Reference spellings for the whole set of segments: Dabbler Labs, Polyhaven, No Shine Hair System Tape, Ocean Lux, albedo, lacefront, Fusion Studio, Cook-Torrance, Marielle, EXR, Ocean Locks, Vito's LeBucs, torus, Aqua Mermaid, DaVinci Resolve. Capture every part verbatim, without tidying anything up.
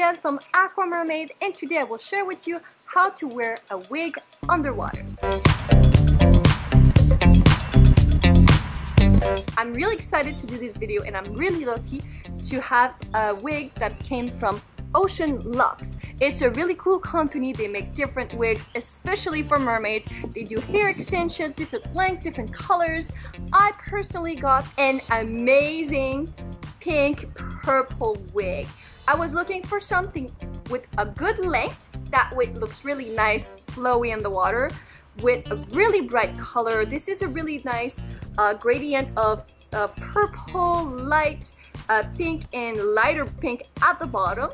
Marielle from Aqua Mermaid, and today I will share with you how to wear a wig underwater. I'm really excited to do this video, and I'm really lucky to have a wig that came from Ocean Locks. It's a really cool company. They make different wigs, especially for mermaids. They do hair extensions, different length, different colors. I personally got an amazing pink purple wig. I was looking for something with a good length, that way it looks really nice, flowy in the water, with a really bright color. This is a really nice uh, gradient of uh, purple, light uh, pink, and lighter pink at the bottom.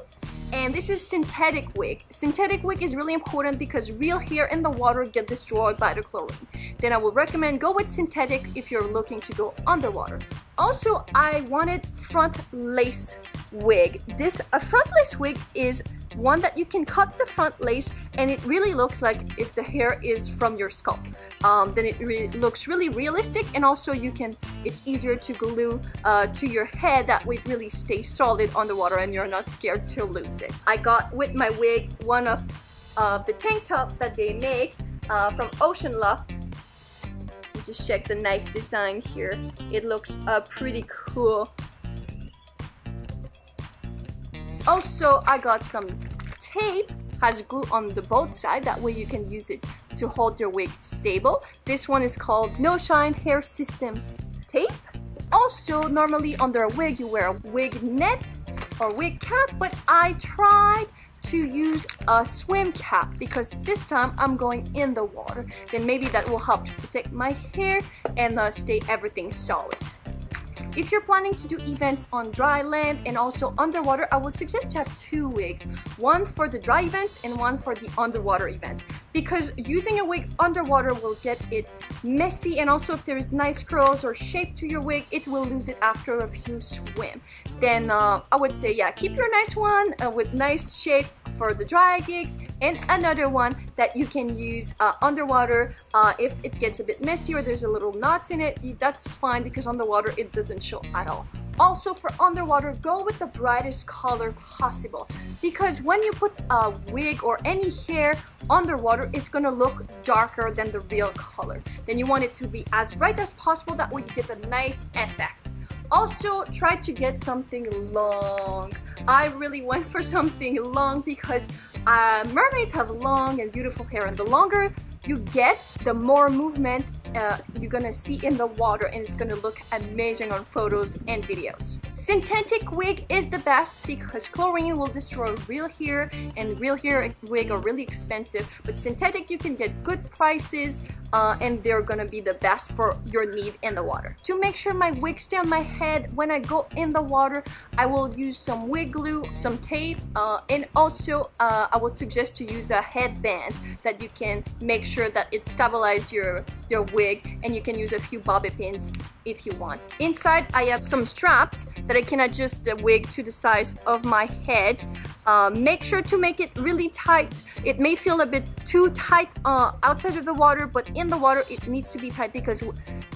And this is synthetic wig. Synthetic wig is really important because real hair in the water get destroyed by the chlorine. Then I will recommend go with synthetic if you're looking to go underwater. Also, I wanted front lace wig. This a front lace wig is one that you can cut the front lace and it really looks like if the hair is from your scalp. Um, then it re looks really realistic, and also you can, it's easier to glue uh, to your head, that way it really stays solid on the water and you're not scared to lose it. I got with my wig one of uh, the tank top that they make uh, from Ocean Lux. Just check the nice design here. It looks uh, pretty cool. Also, I got some tape, has glue on the both side, that way you can use it to hold your wig stable. This one is called No Shine Hair System Tape. Also, normally under a wig you wear a wig net or wig cap, but I tried to use a swim cap because this time I'm going in the water. Then maybe that will help to protect my hair and uh, stay everything solid. If you're planning to do events on dry land and also underwater, I would suggest to have two wigs. One for the dry events and one for the underwater events. Because using a wig underwater will get it messy, and also if there is nice curls or shape to your wig, it will lose it after a few swim. Then uh, I would say, yeah, keep your nice one uh, with nice shape for the dry gigs, and another one that you can use uh, underwater uh, if it gets a bit messy or there's a little knots in it, you, that's fine because underwater it doesn't show at all. Also, for underwater, go with the brightest color possible, because when you put a wig or any hair underwater, it's gonna look darker than the real color. Then you want it to be as bright as possible, that way you get a nice effect. Also, try to get something long. I really went for something long because uh, mermaids have long and beautiful hair, and the longer you get, the more movement uh, you're gonna see in the water, and it's gonna look amazing on photos and videos. Synthetic wig is the best because chlorine will destroy real hair, and real hair wig are really expensive, but synthetic you can get good prices uh, and they're gonna be the best for your need in the water. To make sure my wig stays on my head when I go in the water, I will use some wig glue, some tape, uh, and also uh, I would suggest to use a headband that you can make sure that it stabilizes your your wig, and you can use a few bobby pins if you want. Inside I have some straps that I can adjust the wig to the size of my head. Uh, make sure to make it really tight. It may feel a bit too tight uh, outside of the water, but in the water it needs to be tight because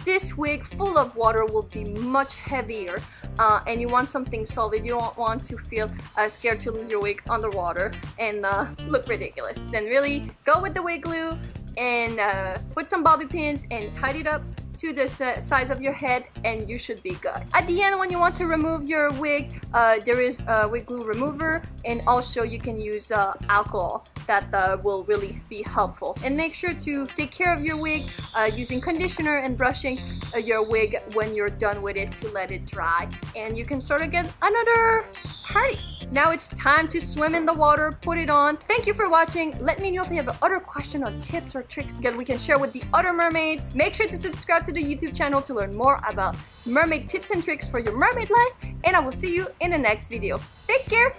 this wig full of water will be much heavier, uh, and you want something solid. You don't want to feel uh, scared to lose your wig underwater and uh, look ridiculous. Then really go with the wig glue and uh, put some bobby pins and tie it up to the size of your head, and you should be good. At the end, when you want to remove your wig, uh, there is a wig glue remover, and also you can use uh, alcohol that uh, will really be helpful. And make sure to take care of your wig uh, using conditioner and brushing uh, your wig when you're done with it to let it dry, and you can start again another party. Now it's time to swim in the water, put it on. Thank you for watching. Let me know if you have other questions or tips or tricks that we can share with the other mermaids. Make sure to subscribe to the YouTube channel to learn more about mermaid tips and tricks for your mermaid life, and I will see you in the next video. Take care!